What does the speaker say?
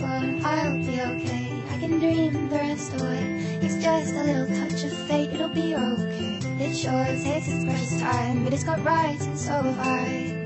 climb, I'll be okay. I can dream the rest away. It's just a little touch of fate, it'll be okay. It sure takes its precious time, but it's got right and so have I.